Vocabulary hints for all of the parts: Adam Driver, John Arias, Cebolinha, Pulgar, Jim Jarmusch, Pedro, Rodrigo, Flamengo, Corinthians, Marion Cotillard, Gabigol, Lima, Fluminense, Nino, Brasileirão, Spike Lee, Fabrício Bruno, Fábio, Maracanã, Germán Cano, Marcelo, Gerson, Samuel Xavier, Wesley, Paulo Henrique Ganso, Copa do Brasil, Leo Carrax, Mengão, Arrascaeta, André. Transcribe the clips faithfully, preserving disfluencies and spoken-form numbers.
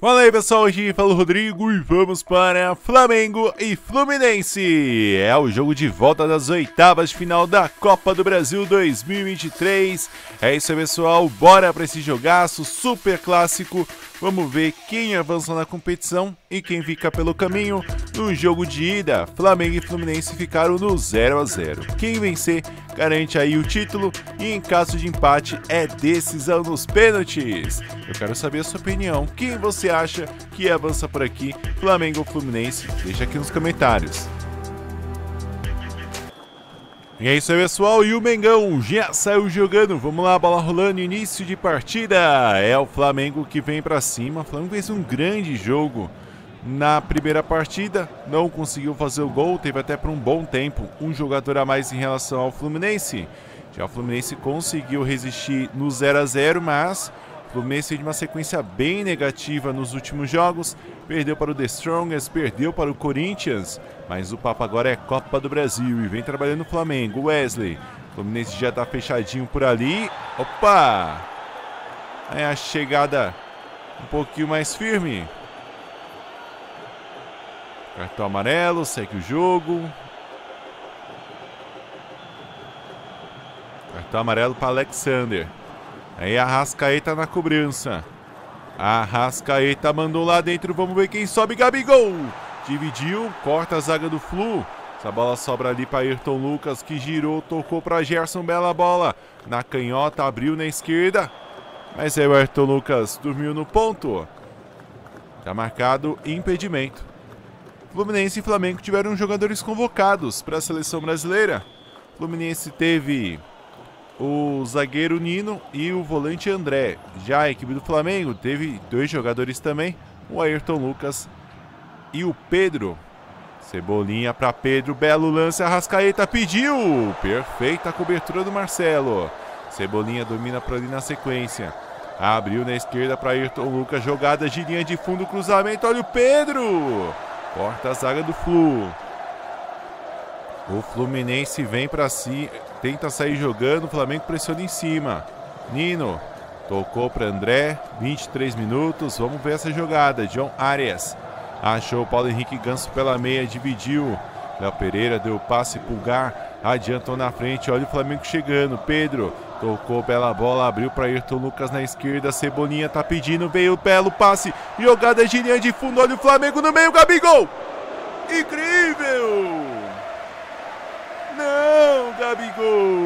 Fala aí pessoal, aqui fala o Rodrigo e vamos para Flamengo e Fluminense. É o jogo de volta das oitavas de final da Copa do Brasil dois mil e vinte e três. É isso aí pessoal, bora para esse jogaço super clássico. Vamos ver quem avança na competição e quem fica pelo caminho. No jogo de ida, Flamengo e Fluminense ficaram no zero a zero. Quem vencer garante aí o título e em caso de empate é decisão nos pênaltis. Eu quero saber a sua opinião. Quem você acha que avança por aqui, Flamengo ou Fluminense? Deixa aqui nos comentários. E é isso aí pessoal, e o Mengão já saiu jogando, vamos lá, bola rolando, início de partida, é o Flamengo que vem pra cima. O Flamengo fez um grande jogo na primeira partida, não conseguiu fazer o gol, teve até por um bom tempo um jogador a mais em relação ao Fluminense. Já o Fluminense conseguiu resistir no zero a zero, mas o Fluminense teve uma sequência bem negativa nos últimos jogos, perdeu para o The Strongest, perdeu para o Corinthians, mas o papo agora é Copa do Brasil e vem trabalhando o Flamengo. Wesley, o Fluminense já está fechadinho por ali, opa, é a chegada um pouquinho mais firme. Cartão amarelo, segue o jogo. Cartão amarelo para Alexander. Aí a Arrascaeta na cobrança. A Arrascaeta mandou lá dentro. Vamos ver quem sobe. Gabigol! Dividiu, corta a zaga do Flu. Essa bola sobra ali para Ayrton Lucas, que girou, tocou para Gerson. Bela bola. Na canhota, abriu na esquerda. Mas aí o Ayrton Lucas dormiu no ponto. Tá marcado impedimento. Fluminense e Flamengo tiveram jogadores convocados para a seleção brasileira. Fluminense teve o zagueiro Nino e o volante André. Já a equipe do Flamengo teve dois jogadores também, o Ayrton Lucas e o Pedro. Cebolinha para Pedro, belo lance, Arrascaeta pediu, perfeita cobertura do Marcelo. Cebolinha domina por ali na sequência, abriu na esquerda para Ayrton Lucas, jogada de linha de fundo, cruzamento, olha o Pedro, corta a zaga do Flu. O Fluminense vem para si, tenta sair jogando, o Flamengo pressiona em cima. Nino tocou para André, vinte e três minutos, vamos ver essa jogada. John Arias achou o Paulo Henrique Ganso pela meia, dividiu. Leão Pereira deu o passe, Pulgar adiantou na frente, olha o Flamengo chegando. Pedro tocou, bela bola, abriu para Ayrton Lucas na esquerda, Cebolinha tá pedindo, veio o belo passe, jogada de linha de fundo, olha o Flamengo no meio, Gabigol! Incrível! Não, Gabigol!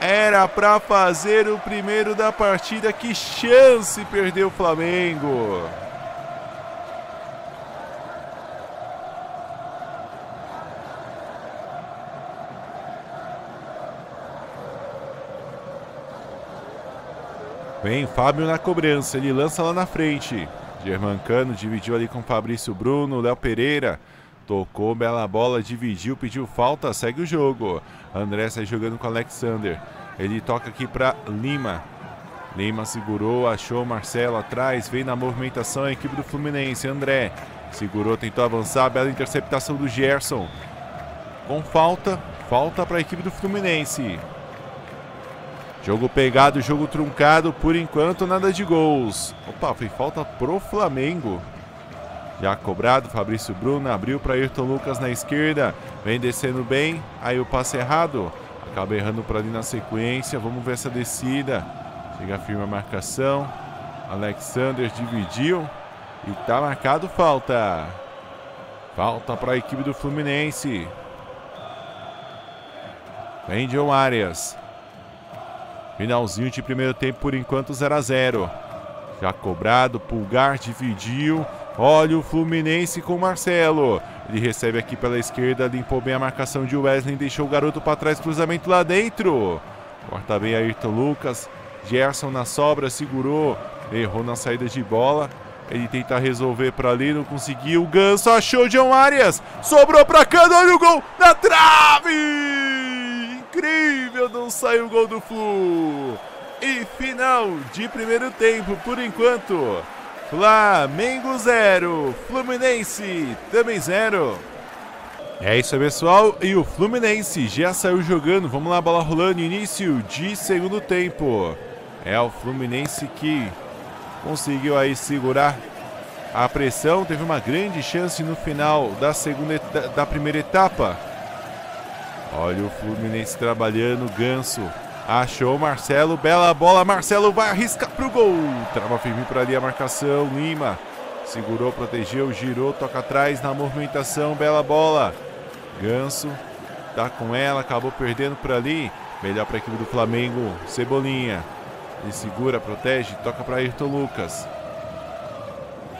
Era para fazer o primeiro da partida. Que chance perdeu o Flamengo! Vem Fábio na cobrança, ele lança lá na frente. Germán Cano dividiu ali com Fabrício Bruno, Léo Pereira. Tocou, bela bola, dividiu, pediu falta, segue o jogo. André sai jogando com Alexander. Ele toca aqui para Lima. Lima segurou, achou Marcelo atrás, vem na movimentação a equipe do Fluminense. André segurou, tentou avançar, bela interceptação do Gerson. Com falta, falta para a equipe do Fluminense. Jogo pegado, jogo truncado, por enquanto nada de gols. Opa, foi falta pro Flamengo. Já cobrado, Fabrício Bruno abriu para Ayrton Lucas na esquerda. Vem descendo bem, aí o passe errado. Acaba errando para ali na sequência. Vamos ver essa descida. Chega firme a marcação. Alexander dividiu e tá marcado falta. Falta para a equipe do Fluminense. Vem John Arias. Finalzinho de primeiro tempo, por enquanto zero a zero. Já cobrado, Pulgar dividiu. Olha o Fluminense com o Marcelo. Ele recebe aqui pela esquerda, limpou bem a marcação de Wesley, deixou o garoto para trás, cruzamento lá dentro. Corta bem Ayrton Lucas. Gerson na sobra, segurou, errou na saída de bola. Ele tenta resolver para ali, não conseguiu. O Ganso achou John Arias. Sobrou para Cano, olha o gol na trave! Incrível, não saiu o gol do Flu. E final de primeiro tempo, por enquanto. Flamengo zero, Fluminense também zero. É isso aí pessoal, e o Fluminense já saiu jogando, vamos lá, bola rolando, início de segundo tempo. É o Fluminense que Conseguiu aí segurar a pressão. Teve uma grande chance no final da, segunda da primeira etapa. Olha o Fluminense trabalhando. Ganso achou Marcelo. Bela bola. Marcelo vai arriscar para o gol. Trava firme para ali a marcação. Lima segurou, protegeu, girou, toca atrás na movimentação. Bela bola. Ganso tá com ela. Acabou perdendo por ali. Melhor para a equipe do Flamengo. Cebolinha. Ele segura, protege, toca para Ayrton Lucas.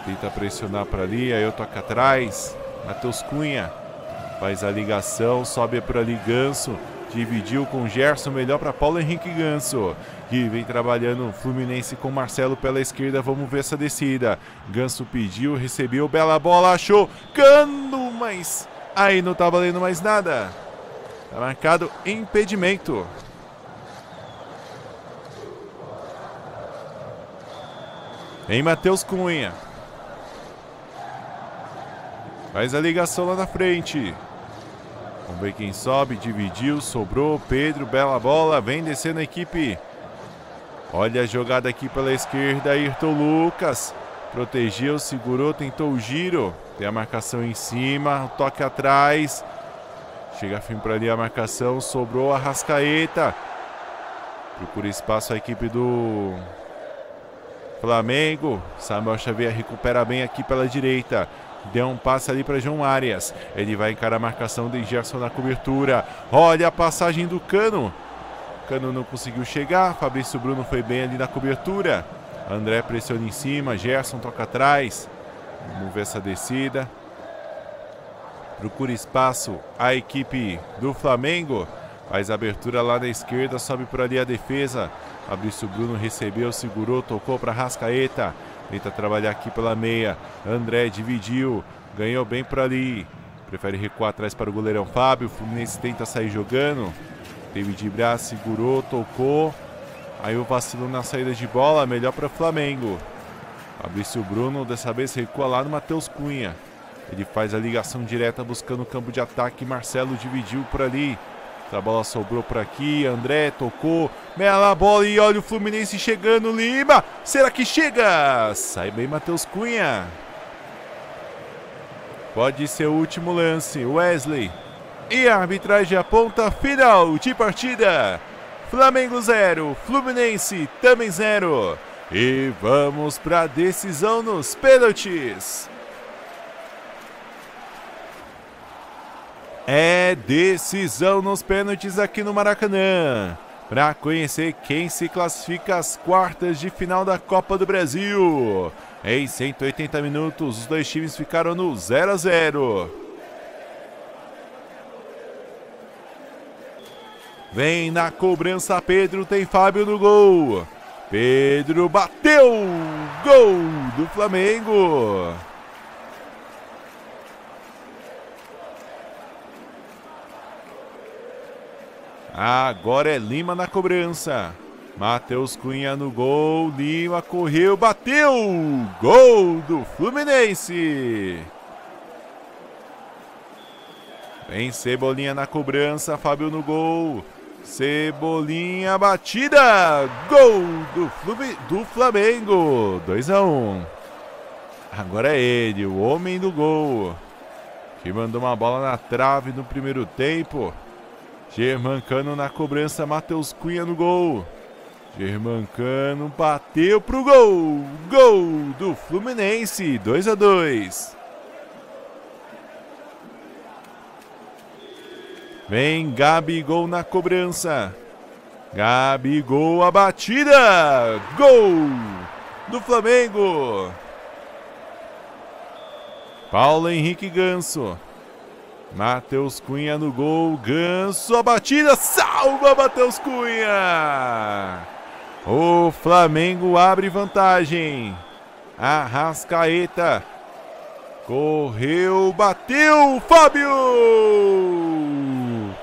Tenta pressionar para ali. Aí eu toca atrás. Matheus Cunha faz a ligação. Sobe por ali Ganso. Dividiu com Gerson, melhor para Paulo Henrique Ganso, que vem trabalhando Fluminense com Marcelo pela esquerda. Vamos ver essa descida. Ganso pediu, recebeu, bela bola, achou Cano, mas aí não tá valendo mais nada. Tá marcado impedimento. Em Matheus Cunha. Faz a ligação lá na frente. Vamos ver quem sobe, dividiu, sobrou, Pedro, bela bola, vem descendo a equipe. Olha a jogada aqui pela esquerda, Ayrton Lucas, protegeu, segurou, tentou o giro. Tem a marcação em cima, toque atrás. Chega firme para ali a marcação, sobrou a Arrascaeta. Procura espaço a equipe do Flamengo. Samuel Xavier recupera bem aqui pela direita. Deu um passe ali para John Arias. Ele vai encarar a marcação de Gerson na cobertura. Olha a passagem do Cano. Cano não conseguiu chegar. Fabrício Bruno foi bem ali na cobertura. André pressiona em cima. Gerson toca atrás. Vamos ver essa descida. Procura espaço a equipe do Flamengo. Faz abertura lá na esquerda. Sobe por ali a defesa. Fabrício Bruno recebeu, segurou, tocou para Arrascaeta. Tenta trabalhar aqui pela meia. André dividiu. Ganhou bem por ali. Prefere recuar atrás para o goleirão Fábio. O Fluminense tenta sair jogando. Teve de braço, segurou, tocou. Aí o vacilou na saída de bola. Melhor para o Flamengo. Fabrício Bruno dessa vez recua lá no Matheus Cunha. Ele faz a ligação direta buscando o campo de ataque. Marcelo dividiu por ali. A bola sobrou por aqui. André tocou. Bela bola e olha o Fluminense chegando. Lima. Será que chega? Sai bem Matheus Cunha. Pode ser o último lance. Wesley. E a arbitragem aponta final de partida. Flamengo zero. Fluminense também zero. E vamos para a decisão nos pênaltis. É decisão nos pênaltis aqui no Maracanã, para conhecer quem se classifica às quartas de final da Copa do Brasil. Em cento e oitenta minutos, os dois times ficaram no zero a zero. Vem na cobrança Pedro, tem Fábio no gol. Pedro bateu, gol do Flamengo. Agora é Lima na cobrança. Matheus Cunha no gol. Lima correu, bateu. Gol do Fluminense. Vem Cebolinha na cobrança. Fábio no gol. Cebolinha batida. Gol do, Flumin... do Flamengo. dois a um. Agora é ele, o homem do gol. Que mandou uma bola na trave no primeiro tempo. Germán Cano na cobrança, Matheus Cunha no gol. Germán Cano bateu pro gol. Gol do Fluminense, dois a dois. Vem Gabigol na cobrança. Gabigol, a batida. Gol do Flamengo. Paulo Henrique Ganso. Matheus Cunha no gol, Ganso, a batida, salva Matheus Cunha! O Flamengo abre vantagem. Arrascaeta correu, bateu, Fábio!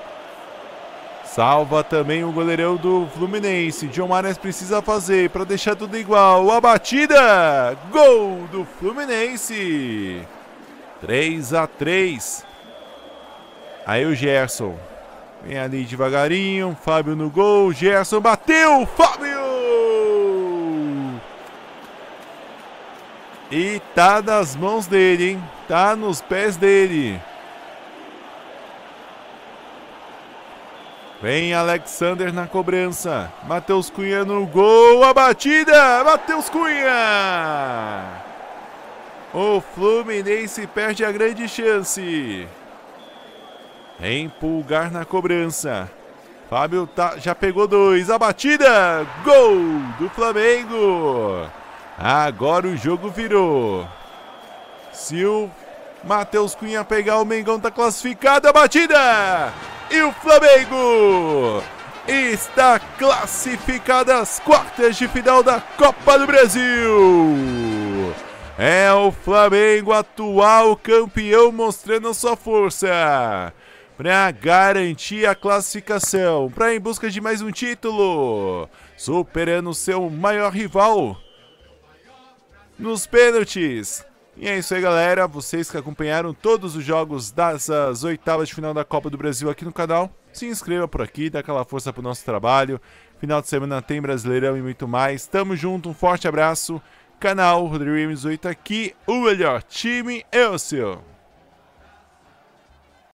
Salva também o goleirão do Fluminense. John Arias precisa fazer para deixar tudo igual. A batida, gol do Fluminense! três a três. Aí o Gerson vem ali devagarinho, Fábio no gol, Gerson bateu, Fábio! E tá nas mãos dele, hein? Tá nos pés dele. Vem Alexander na cobrança. Matheus Cunha no gol. A batida! Matheus Cunha! O Fluminense perde a grande chance. Vem Pulgar na cobrança. Fábio tá, já pegou dois. A batida! Gol do Flamengo! Agora o jogo virou. Se o Matheus Cunha pegar, o Mengão tá classificado. A batida! E o Flamengo está classificado às quartas de final da Copa do Brasil. É o Flamengo atual campeão, mostrando a sua força para garantir a classificação, para ir em busca de mais um título, superando seu maior rival nos pênaltis. E é isso aí, galera, vocês que acompanharam todos os jogos dessas oitavas de final da Copa do Brasil aqui no canal, se inscreva por aqui, dá aquela força pro nosso trabalho, final de semana tem Brasileirão e muito mais, tamo junto, um forte abraço, canal Rodrigo M dezoito aqui, o melhor time é o seu.